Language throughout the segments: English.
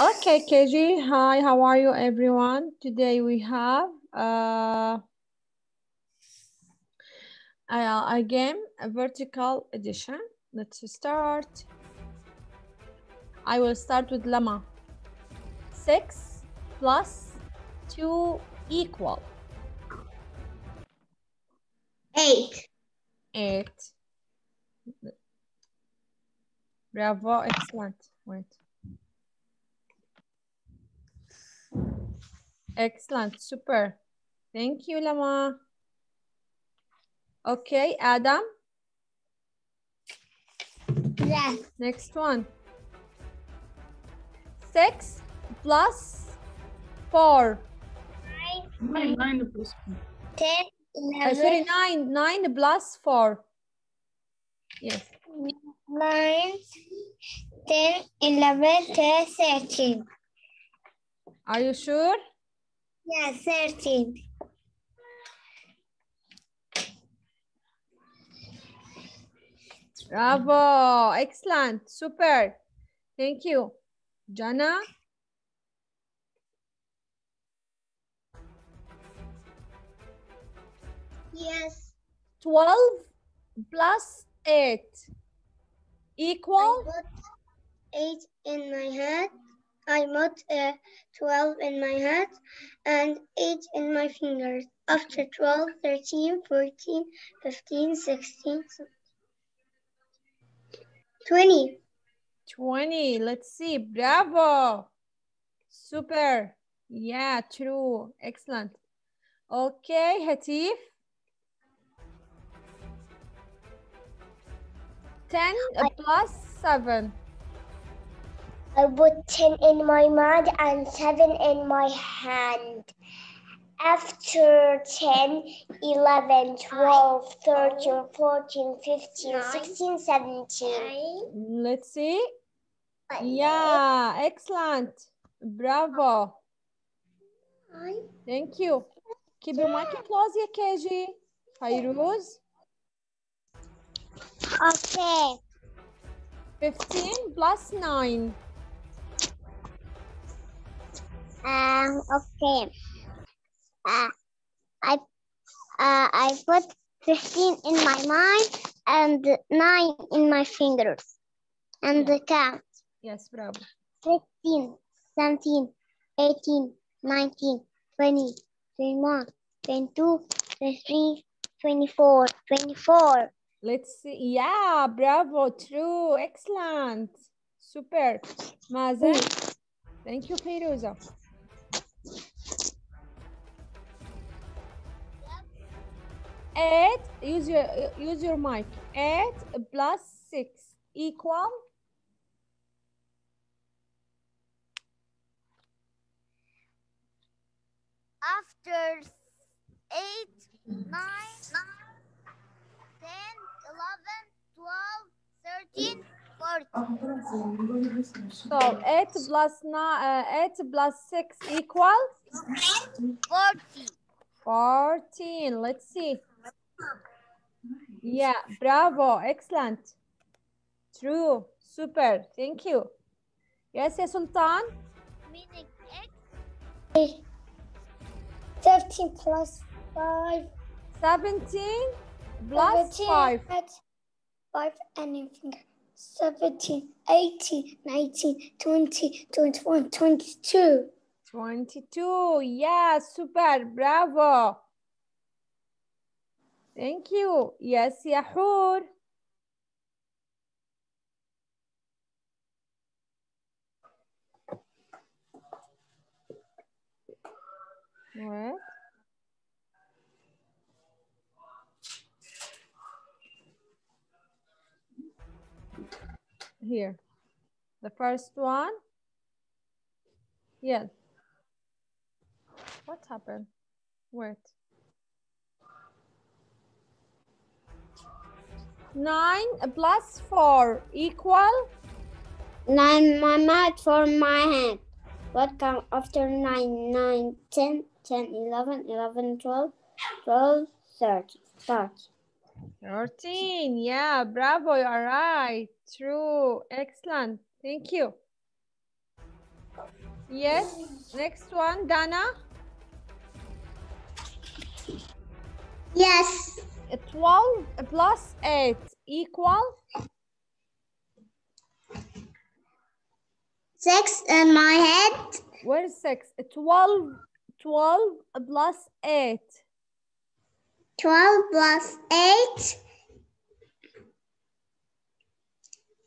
Okay, KG. Hi, how are you, everyone? Today we have a game, a vertical edition. Let's start. I will start with lemma. 6 + 2 = 8. 8. Bravo, excellent. Wait. Excellent, super. Thank you, Lama. Okay, Adam. Yeah. Next one. 6 + 4. 9 + 4. 10, 11. Sorry, 9 + 4. Yes. 9, 10, 11, 12, 13. Are you sure? Yes, 13. Bravo, excellent, super. Thank you. Jana? 12 + 8 = I got 8 in my head. I got 12 in my head and 8 in my fingers. After 12, 13, 14, 15, 16, 20. 20, let's see. Bravo. Super. Yeah, true. Excellent. Okay, Hatif. 10 + 7. I put 10 in my mind and 7 in my hand. After 10, 11, 12, 13, 14, 15, 16, 17. Let's see. Yeah, excellent. Bravo. Thank you. Keep your mic closed, KG. Fairuz. Okay. 15 + 9. Okay. I put 15 in my mind and 9 in my fingers and the count. Yes, bravo. 16, 17, 18, 19, 20, 21, 22, 23, 24, 24. Let's see. Yeah, bravo. True. Excellent. Super. Mazen. Thank you, Fairuza. 8. Use your mic. 8 + 6 = after 8, 9. 10, 11, 12, 13, 14. So 8 + 6 = 14. 14. Let's see. Yeah, bravo, excellent. True, super. Thank you. Yes, Sultan. Meaning X. 13 + 5. 17 + 5. 5 and a finger. 17, 18, 19, 20, 21, 22. 22. Yeah, super. Bravo. Thank you. Yes, Yahur. 1. Here the first one. Yes, what happened? Wait. 9 + 4 = 9 my mind for my hand. What comes after 9? 9, 10, 10, 11, 11, 12, 12, 13, 13. 13, yeah, bravo, all right, true, excellent, thank you. Yes. Next one, Dana. Yes. 12 plus 8 equal 6 in my head. Where's 6? 12. 12 plus 8. 12 plus 8.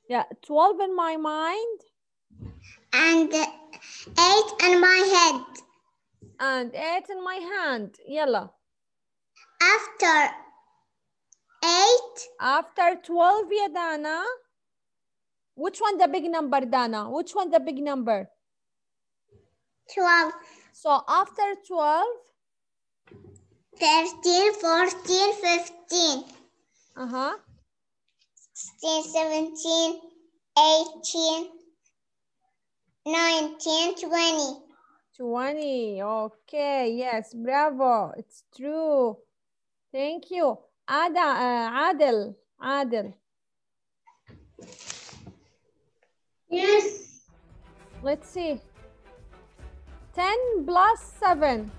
Yeah, 12 in my mind. And 8 in my head. And 8 in my hand. Yalla. After 8. After 12, yeah, Dana. Which one the big number, Dana? Which one the big number? 12. So after 12? 13, 14, 15. 16, 17, 18, 19, 20. 20. Okay. Yes. Bravo. It's true. Thank you. Adel. Adel. Yes. Let's see. 10 plus 7.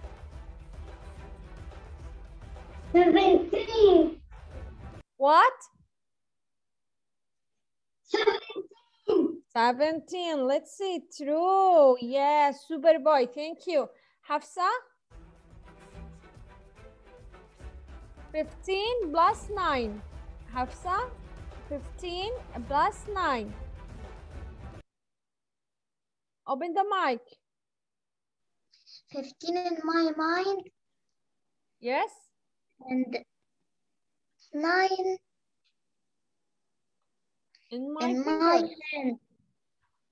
17. What? 17. 17. Let's see. True. Yes. Super boy. Thank you. Hafsa? 15 plus 9. Hafsa? 15 plus 9. Open the mic. 15 in my mind. Yes. And 9 in my hand.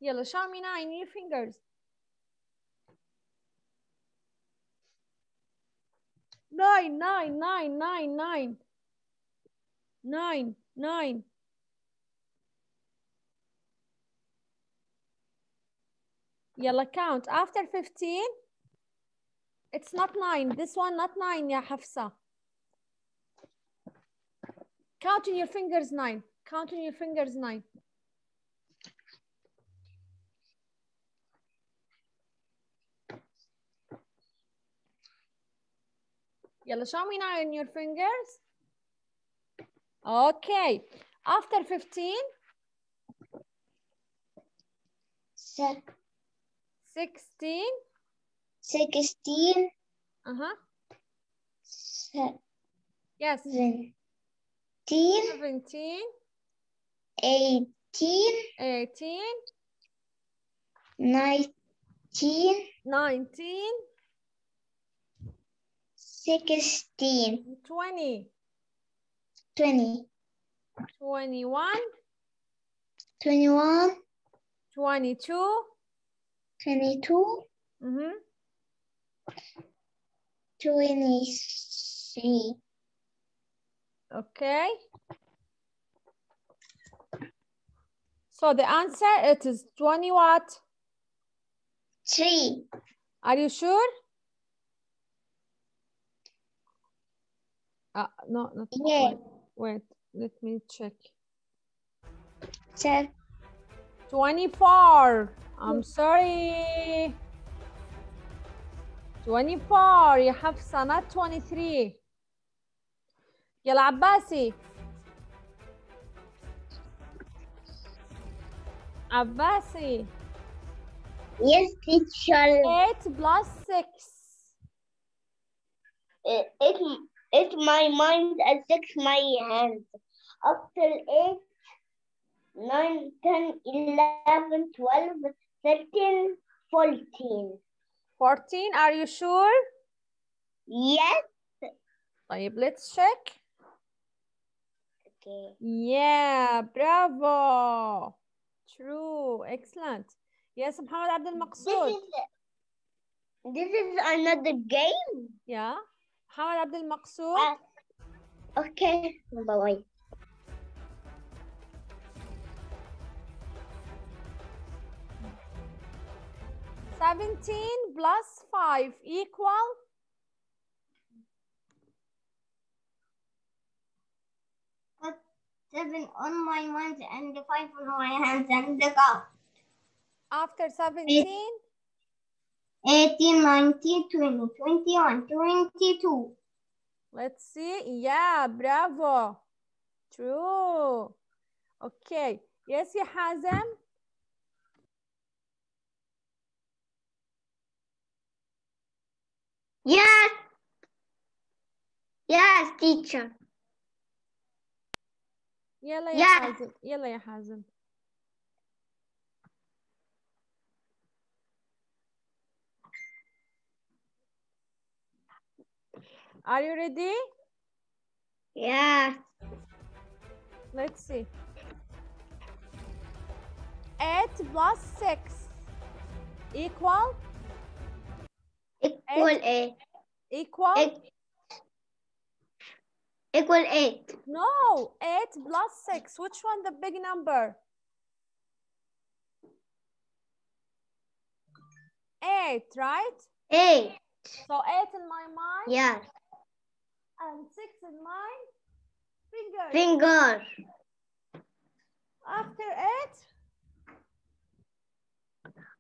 Yellow, show me 9 your fingers. 9, 9, 9, 9, 9. 9, 9. 'Yalla, count after 15. It's not 9. This one not 9, ya Hafsa. Count in your fingers 9. Count in your fingers 9. 'Yalla, show me 9 in your fingers. Okay. After 15. 16. 16. Yes. 17. 17. 18. 18. 19. 19. 16. 20. 20. 21. 21. 22. 22. 23. Okay. So the answer, it is 20 what? 3. Are you sure? No, not yeah. Wait, let me check. Check. 24. I'm sorry. 24 يا حفصة, not 23. يلا عباسي. عباسي. Yes, teacher. 8 plus 6. 8 my mind and 6 my hand. After 8, 9, 10, 11, 12, 13, 14. 14, are you sure? Yes. Let's check. Okay. Yeah, bravo. True, excellent. Yes, Muhammad Abdul Maqsood. This is another game? Yeah. Muhammad Abdul Maqsood. Okay, bye-bye. "17 plus 5 equal..." Put 7 on my mind and 5 on my hands and the cup. After 17? 18, 19, 20, 21, 22. Let's see. Yeah, bravo. True. Okay. Yes, you have them. Yes. Yes, teacher. Yalla ya Hazem. Yalla ya Hazem. Are you ready? Yeah. Let's see. 8 plus 6 equal? Equal 8. Equal? 8. No, 8 plus 6. Which one the big number? 8, right? 8. So 8 in my mind? Yeah. And 6 in my finger. Finger. After 8?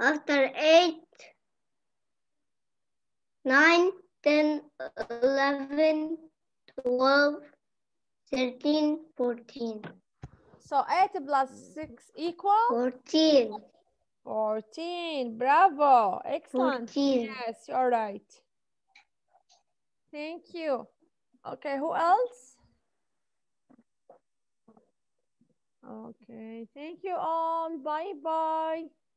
After 8, 9, 10, 11, 12, 13, 14. So 8 plus 6 equal? 14. 14. Bravo. Excellent. 14. Yes, you're right. Thank you. Okay, who else? Okay, thank you all. Bye-bye.